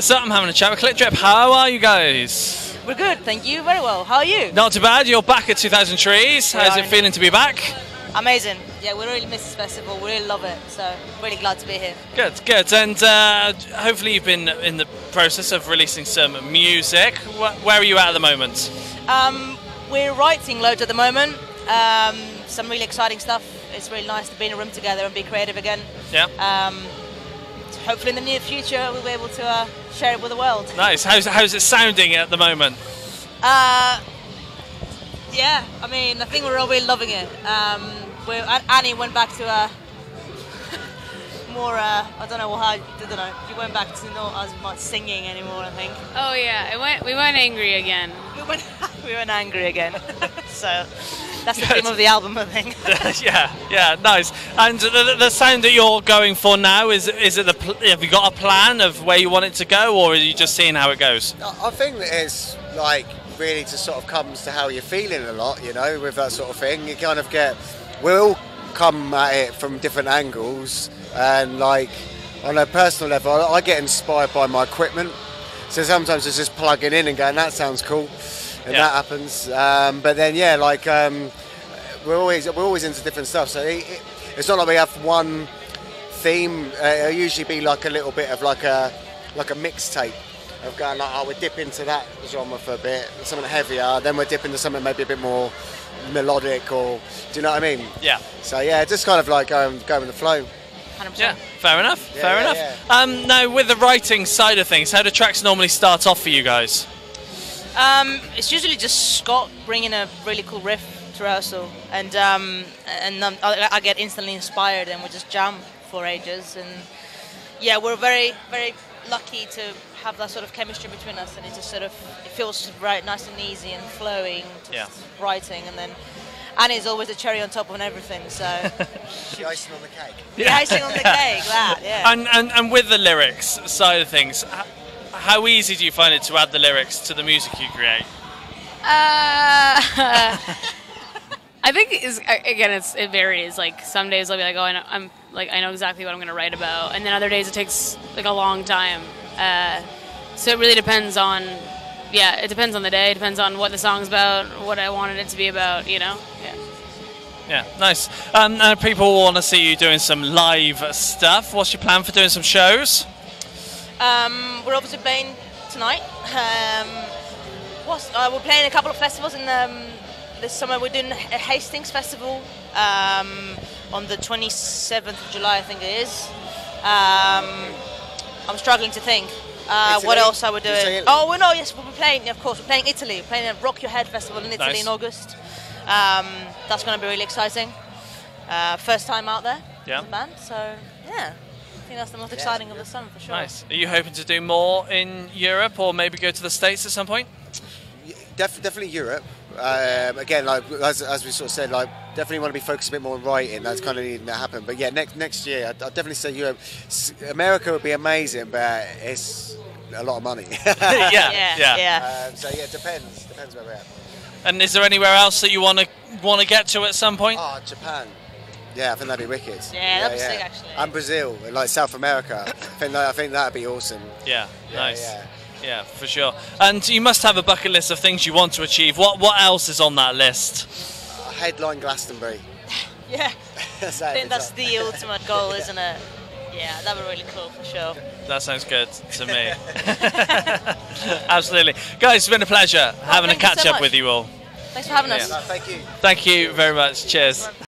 So I'm having a chat with CLT DRP. How are you guys? We're good, thank you. Very well. How are you? Not too bad. You're back at 2000 Trees. How's it feeling to be back? Amazing. Yeah, we really miss this festival. We really love it. So really glad to be here. Good, good. And hopefully you've been in the process of releasing some music. Where are you at the moment? We're writing loads at the moment. Some really exciting stuff. It's really nice to be in a room together and be creative again. Yeah. Hopefully in the near future we'll be able to share it with the world. Nice. How's it sounding at the moment? Yeah, I mean, I think we're all really loving it. Annie went back to more, I don't know how, I don't know, you went back to not as much singing anymore, I think. Oh yeah, we weren't angry again. We weren't angry again. So that's the theme of the album, I think. Yeah, yeah, nice. And the sound that you're going for now, have you got a plan of where you want it to go, or are you just seeing how it goes? I think that it's like really just sort of comes to how you're feeling a lot, you know, with that sort of thing. You kind of get, we all come at it from different angles, and like on a personal level, I get inspired by my equipment. So sometimes it's just plugging in and going, that sounds cool. And yeah, that happens, but then yeah, like we're always into different stuff. So it's not like we have one theme. It'll usually be like a little bit of like a mixtape of going like, oh, we dip into that genre for a bit, something heavier. Then we dip into something maybe a bit more melodic, or do you know what I mean? Yeah. So yeah, just kind of like going with the flow. 100%. Yeah, fair enough. Yeah, fair enough. Yeah. Now with the writing side of things, how do tracks normally start off for you guys? It's usually just Scott bringing a really cool riff to rehearsal, and I get instantly inspired, and we just jam for ages. And yeah, we're very, very lucky to have that sort of chemistry between us, and it just sort of, it feels right, nice and easy and flowing, just writing, and then Annie's always a cherry on top of everything. So the icing on the cake. Yeah. The icing on the cake. That, yeah. And with the lyrics side of things, how easy do you find it to add the lyrics to the music you create? I think it varies. Like some days I'll be like, oh, I know exactly what I'm going to write about, and then other days it takes like a long time. So it really depends on, yeah, it depends on the day. It depends on what the song's about, what I wanted it to be about, you know. Yeah. Yeah, nice. And people want to see you doing some live stuff. What's your plan for doing some shows? We're obviously playing tonight. We're playing a couple of festivals in this summer. We're doing a Hastings Festival on the 27th of July, I think it is. I'm struggling to think what else I would do. Oh, well, no, yes, we'll be playing, of course, we're playing Italy. We're playing a Rock Your Head Festival in Italy in August. That's going to be really exciting. First time out there as a band, so yeah. I think that's the most exciting of the summer for sure. Nice. Are you hoping to do more in Europe, or maybe go to the States at some point? Definitely Europe. Again, like as we sort of said, like definitely want to be focused a bit more on writing. That's kind of needing to happen. But yeah, next year I'd definitely say Europe. America would be amazing, but it's a lot of money. Yeah. So yeah, depends where we're at. And is there anywhere else that you want to get to at some point? Oh, Japan. Yeah, I think that'd be wicked. Yeah, that'd be sick actually. And Brazil, like South America. I think that'd be awesome. Yeah, nice. Yeah, for sure. And you must have a bucket list of things you want to achieve. What else is on that list? Headline Glastonbury. Yeah. I think that's the ultimate goal, isn't it? Yeah, that'd be really cool for sure. That sounds good to me. Absolutely. Guys, it's been a pleasure having a catch up with you all. Thanks for having us. No, thank you. Thank you very much. Cheers.